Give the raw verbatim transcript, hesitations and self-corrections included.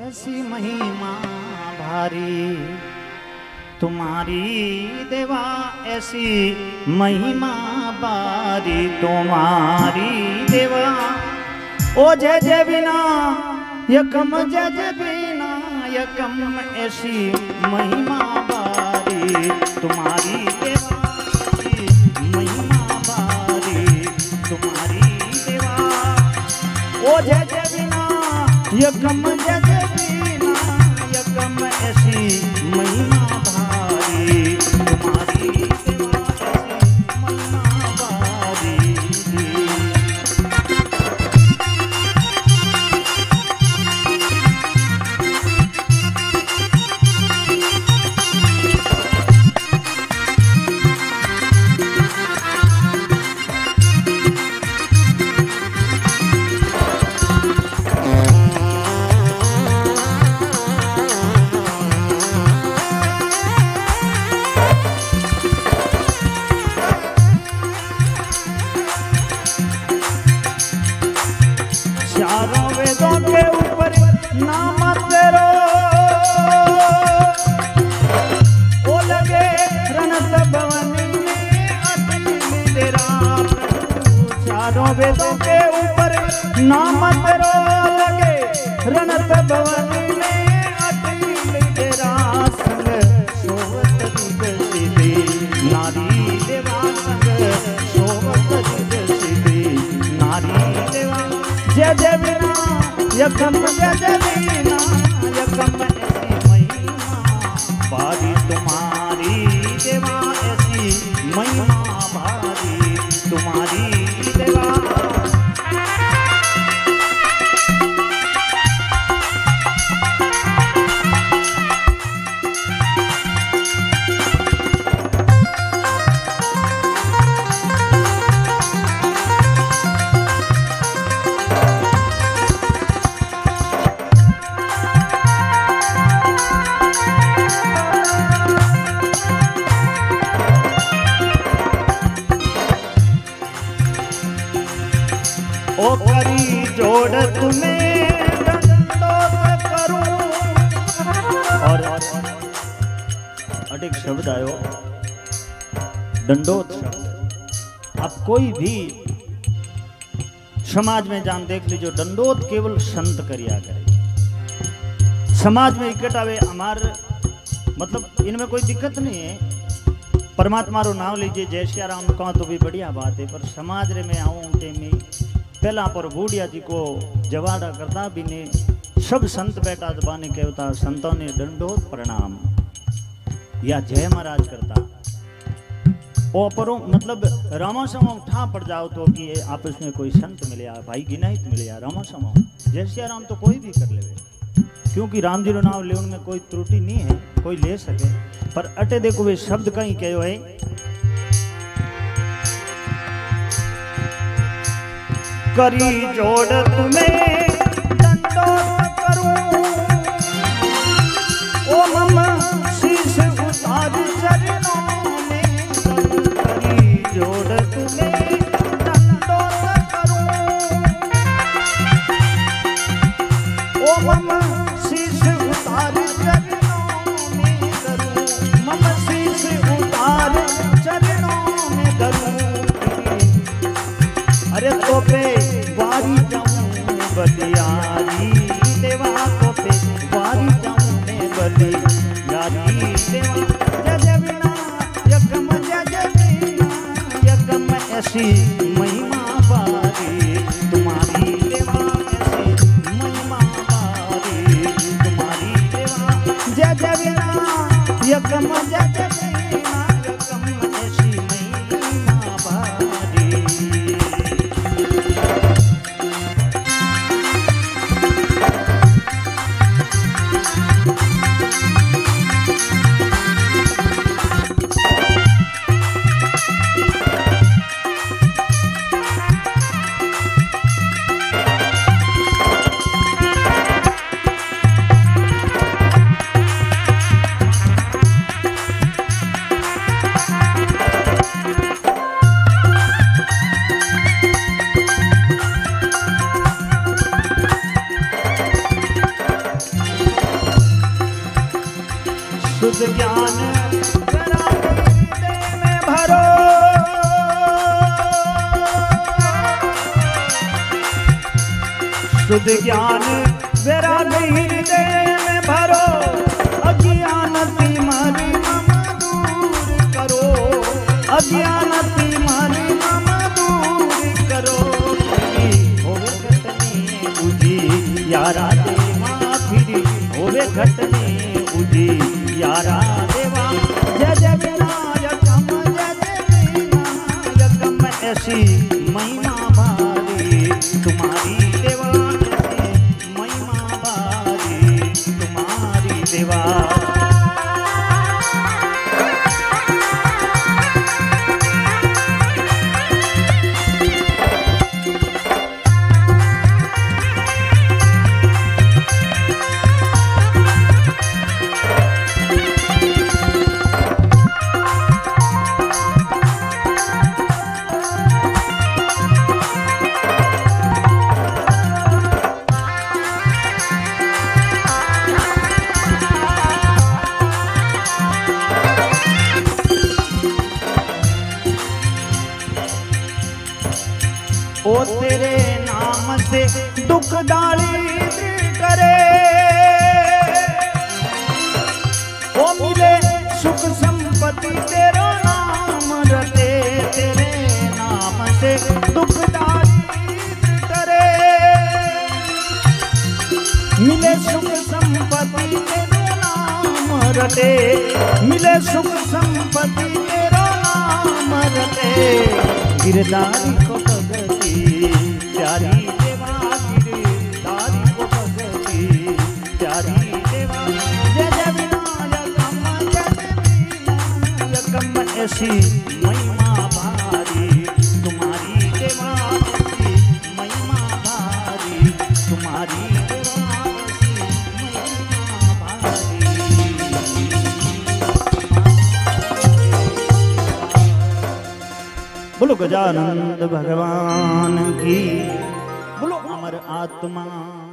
ऐसी महिमा भारी तुम्हारी देवा, ऐसी महिमा भारी तुम्हारी देवा। ओ जय जय विनायकम, जय जय विनायकम, ऐसी महिमा भारी तुम्हारी देवा, महिमा भारी तुम्हारी देवा। ओ जय जय विनायकम, जय जय विनायकम, ऐसी महिमा भारी तुम्हारी देवा, महिमा भारी। चारों वेदों के ऊपर नाम तेरो ओ लगे रणत भवन में अटल तेरा। चारों वेदों के ऊपर नाम तेरो लगे रणत भवन में अटल तेरा। संग सोवत जगसी दे नारी देवा, संग सोवत जगसी दे नारी देवा। जय जय विनायकम, जय जय विनायकम, ऐसी महिमा भारी तुम्हारी देवा, ऐसी महिमा भारी तुम्हारी देवा। ओ करी जोड़ तुम्हें दंडोत करूं, और अटिक शब्द आयो दंडोत शब्द। आप कोई भी समाज में जान देख लीजिए, दंडोत केवल संत करिया करे, समाज में इकट्ठा आवे हमार, मतलब इनमें कोई दिक्कत नहीं है। परमात्मा रो नाम लीजिए, जय श्या राम कहो तो भी बढ़िया बात है, पर समाज रे में आऊं टे में पहला पर बूढ़िया जी को जवाड़ा करता भी ने सब संत बैठा दबाने कहता, संतों ने दंडोत प्रणाम या जय महाराज करता। ओ परो मतलब रामा समाम ठा पड़ जाओ तो कि आपस में कोई संत मिले या भाई गिनाहित मिले या रामा समाम। जय श्या राम तो कोई भी कर ले, क्योंकि राम जी रो नाम ले उनमें कोई त्रुटि नहीं है, कोई ले सके। पर अटे देखो वे शब्द कहीं कहो है, करी जोड़ तुम्हें दंडोत करूं, ओ मम शीश उतार चरणों में। करी जोड़ तुम्हें दंडोत करूं, ओ मम शीश उतार चरणों में करूं, मम शीश उतार चरणों में करूं। अरे तो पे वारी जाऊं बलियारी देवा, तो पे वारी जाऊं मैं बलियारी देवा। जय जय विनायकम, जय जय विनायकम, ऐसी महिमा भारी तुम्हारी देवा, ऐसी महिमा भारी। शुद्ध ज्ञान विराग हृदय में भरो, अज्ञानति मलि मम दूर करो, अज्ञानति मलि मम दूर करो। बुझी यारा देवा फिर होवे घटने बुझी यारा देवा। जय जय विनायकम जय जय विनायकम ऐसी महिमा भारी तुम्हारी देवा। ओ तेरे नाम से दुख डाली करे, ओ मिले सुख संपत्ति तेरा नाम रटे। तेरे नाम से दुख डाली करे, मिले सुख संपत्ति तेरा नाम रटे, मिले सुख संपत्ति तेरा नाम रटे। गिरधारी को प्यारी देवा गिरधारी को भगती प्यारी देवा। जय जय विनायकम जय जय विनायकम ऐसी महिमा भारी तुम्हारी देवा, महिमा भारी तुम्हारी देवा, महिमा भारी। बोलो गजानंद भगवान की, बोलो अमर आत्मा।